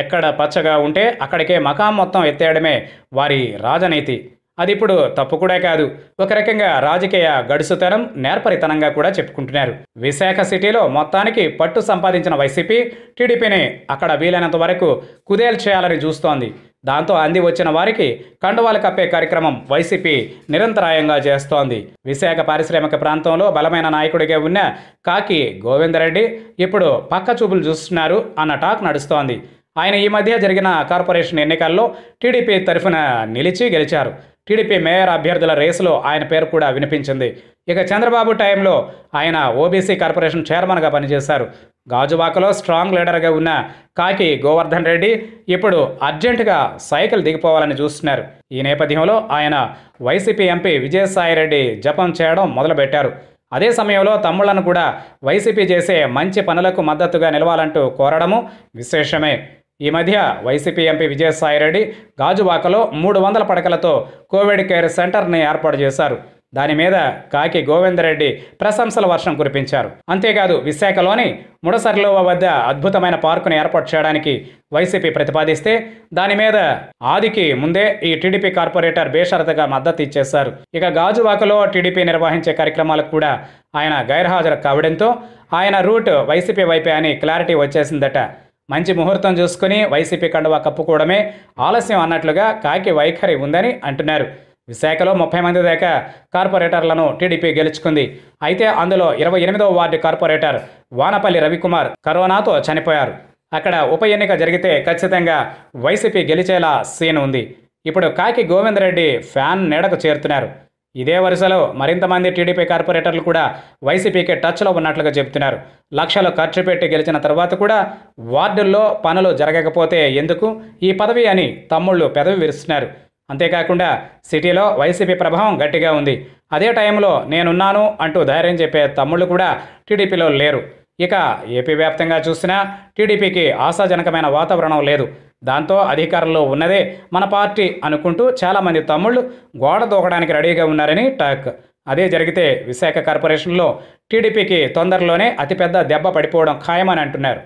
ఎక్కడ పచ్చగా ఉంటే అక్కడికే మకాం మొత్తం ఎత్తేయడమే వారి రాజనీతి. అది ఇప్పుడు తప్పు కూడా కాదు, ఒక రకంగా రాజకీయ గడుసుతనం, నేర్పరితనంగా కూడా చెప్పుకుంటున్నారు. విశాఖ సిటీలో మొత్తానికి పట్టు సంపాదించిన వైసీపీ టీడీపీని అక్కడ వీలైనంత వరకు కుదేలు చేయాలని చూస్తోంది. దాంతో అంది వచ్చిన వారికి కండువాలు కప్పే కార్యక్రమం వైసీపీ నిరంతరాయంగా చేస్తోంది. విశాఖ పారిశ్రామిక ప్రాంతంలో బలమైన నాయకుడిగా ఉన్న కాకి గోవిందరెడ్డి ఇప్పుడు పక్క చూపులు చూస్తున్నారు అన్న టాక్ నడుస్తోంది. ఆయన ఈ మధ్య జరిగిన కార్పొరేషన్ ఎన్నికల్లో టీడీపీ తరఫున నిలిచి గెలిచారు. టీడీపీ మేయర్ అభ్యర్థుల రేసులో ఆయన పేరు కూడా వినిపించింది. ఇక చంద్రబాబు టైంలో ఆయన ఓబీసీ కార్పొరేషన్ చైర్మన్గా పనిచేశారు. గాజువాకలో స్ట్రాంగ్ లీడర్గా ఉన్న కాకి గోవర్ధన్ రెడ్డి ఇప్పుడు అర్జెంటుగా సైకిల్ దిగిపోవాలని చూస్తున్నారు. ఈ నేపథ్యంలో ఆయన వైసీపీ ఎంపీ విజయసాయిరెడ్డి జపం చేయడం మొదలుపెట్టారు. అదే సమయంలో తమ్ముళ్లను కూడా వైసీపీ చేసే మంచి పనులకు మద్దతుగా నిలవాలంటూ కోరడము విశేషమే. ఈ మధ్య వైసీపీ ఎంపీ విజయసాయిరెడ్డి గాజువాకలో 300 పడకలతో కోవిడ్ కేర్ సెంటర్ని ఏర్పాటు చేశారు. దాని మీద కాకి గోవిందరెడ్డి ప్రశంసల వర్షం కురిపించారు. అంతేకాదు, విశాఖలోని ముడసర్లో వద్ద అద్భుతమైన పార్కును ఏర్పాటు చేయడానికి వైసీపీ ప్రతిపాదిస్తే దాని మీద ఆదికి ముందే ఈ టీడీపీ కార్పొరేటర్ బేషరతుగా మద్దతు ఇచ్చేశారు. ఇక గాజువాకలో టీడీపీ నిర్వహించే కార్యక్రమాలకు కూడా ఆయన గైర్హాజరు కావడంతో ఆయన రూట్ వైసీపీ వైపే అని క్లారిటీ వచ్చేసిందట. మంచి ముహూర్తం చూసుకుని వైసీపీ కండువా కప్పుకోవడమే ఆలస్యం అన్నట్లుగా కాకి వైఖరి ఉందని అంటున్నారు. విశాఖలో 30 మంది దాకా కార్పొరేటర్లను టీడీపీ గెలుచుకుంది. అయితే అందులో 28వ వార్డు కార్పొరేటర్ వానపల్లి రవికుమార్ కరోనాతో చనిపోయారు. అక్కడ ఉప ఎన్నిక జరిగితే ఖచ్చితంగా వైసీపీ గెలిచేలా సీన్ ఉంది. ఇప్పుడు కాకి గోవిందరెడ్డి ఫ్యాన్ నీడకు చేరుతున్నారు. ఇదే వరుసలో మరింతమంది టీడీపీ కార్పొరేటర్లు కూడా వైసీపీకి టచ్లో ఉన్నట్లుగా చెబుతున్నారు. లక్షలు ఖర్చు పెట్టి గెలిచిన తర్వాత కూడా వార్డుల్లో పనులు జరగకపోతే ఎందుకు ఈ పదవి అని తమ్ముళ్ళు పెదవి విరుస్తున్నారు. అంతేకాకుండా సిటీలో వైసీపీ ప్రభావం గట్టిగా ఉంది. అదే టైంలో నేనున్నాను అంటూ ధైర్యం చెప్పే తమ్ముళ్ళు కూడా టీడీపీలో లేరు. ఇక ఏపీ వ్యాప్తంగా చూసినా టీడీపీకి ఆశాజనకమైన వాతావరణం లేదు. దాంతో అధికారంలో ఉన్నదే మన పార్టీ అనుకుంటూ చాలామంది తమ్ముళ్ళు గోడ దూకడానికి రెడీగా ఉన్నారని టాక్. అదే జరిగితే విశాఖ కార్పొరేషన్లో టీడీపీకి తొందరలోనే అతిపెద్ద దెబ్బ పడిపోవడం ఖాయమని అంటున్నారు.